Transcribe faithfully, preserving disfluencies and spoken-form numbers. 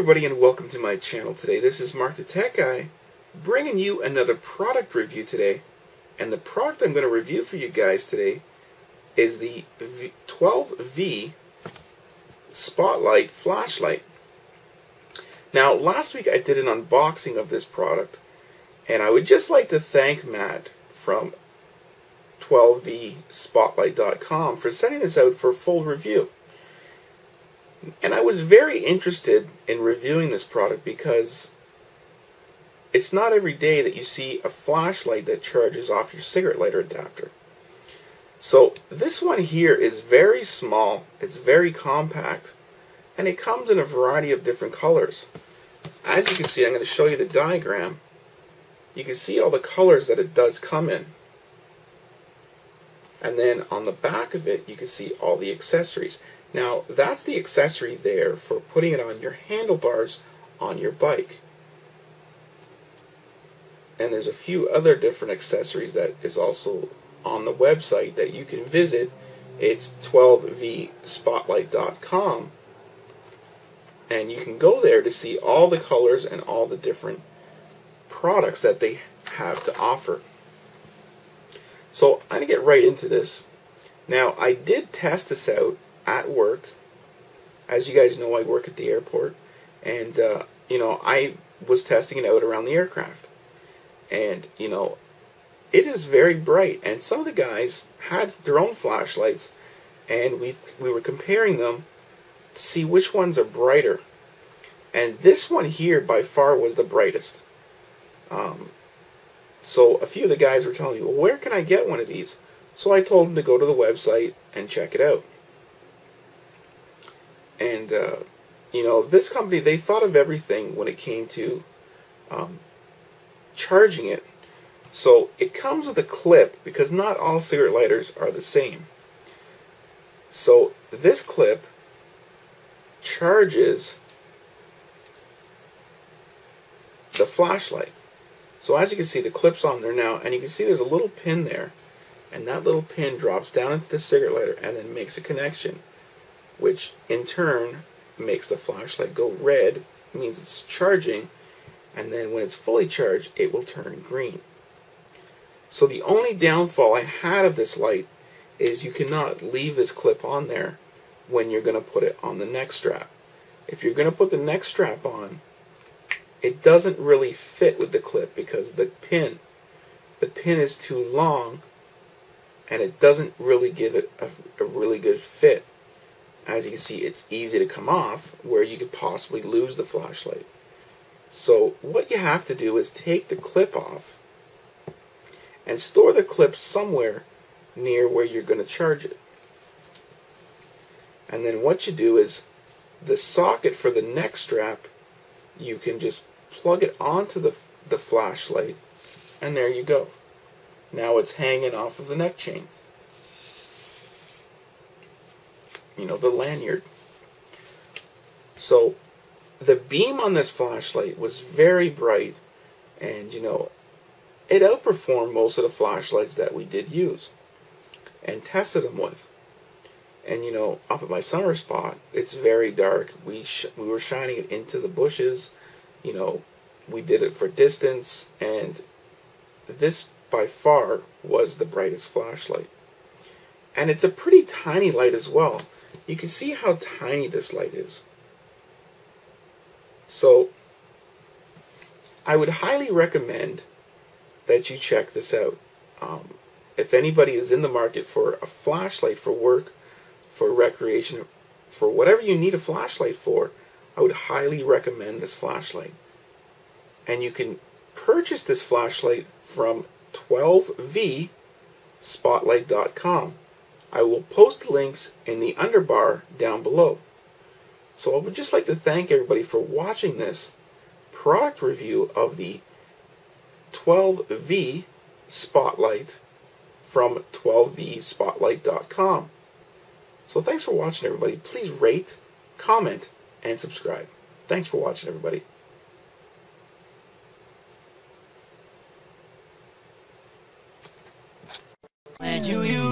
everybody, and welcome to my channel today. This is Mark the Tech Guy, bringing you another product review today. And the product I'm going to review for you guys today is the twelve V Spotlight Flashlight. Now, last week I did an unboxing of this product, and I would just like to thank Matt from twelve V spotlight dot com for sending this out for full review. And I was very interested in reviewing this product because it's not every day that you see a flashlight that charges off your cigarette lighter adapter. So this one here is very small, it's very compact, and it comes in a variety of different colors. As you can see, I'm going to show you the diagram. You can see all the colors that it does come in. And then on the back of it, you can see all the accessories. Now, that's the accessory there for putting it on your handlebars on your bike. And there's a few other different accessories that is also on the website that you can visit. It's twelve V spotlight dot com. And you can go there to see all the colors and all the different products that they have to offer. So I'm going to get right into this. Now, I did test this out at work. As you guys know, I work at the airport. And, uh, you know, I was testing it out around the aircraft. And, you know, it is very bright. And some of the guys had their own flashlights. And we we were comparing them to see which ones are brighter. And this one here, by far, was the brightest. Um... So a few of the guys were telling me, well, where can I get one of these? So I told them to go to the website and check it out. And, uh, you know, this company, they thought of everything when it came to um, charging it. So it comes with a clip because not all cigarette lighters are the same. So this clip charges the flashlight. So as you can see, the clip's on there now, and you can see there's a little pin there, and that little pin drops down into the cigarette lighter and then makes a connection, which in turn makes the flashlight go red, means it's charging, and then when it's fully charged, it will turn green. So the only downfall I had of this light is you cannot leave this clip on there when you're going to put it on the neck strap. If you're going to put the neck strap on, it doesn't really fit with the clip because the pin, the pin is too long, and it doesn't really give it a, a really good fit. As you can see, it's easy to come off where you could possibly lose the flashlight. So what you have to do is take the clip off and store the clip somewhere near where you're going to charge it. And then what you do is the socket for the neck strap, you can just plug it onto the, the flashlight, and there you go. Now it's hanging off of the neck chain. You know, the lanyard. So the beam on this flashlight was very bright, and, you know, it outperformed most of the flashlights that we did use and tested them with. And, you know, up at my summer spot, it's very dark. We sh we were shining it into the bushes. You know, we did it for distance. And this, by far, was the brightest flashlight. And it's a pretty tiny light as well. You can see how tiny this light is. So, I would highly recommend that you check this out. Um, if anybody is in the market for a flashlight for work, for recreation, for whatever you need a flashlight for, I would highly recommend this flashlight. And you can purchase this flashlight from twelve V spotlight dot com. I will post links in the underbar down below. So I would just like to thank everybody for watching this product review of the twelve V Spotlight from twelve V spotlight dot com. So thanks for watching, everybody. Please rate, comment, and subscribe. Thanks for watching, everybody. And you, you.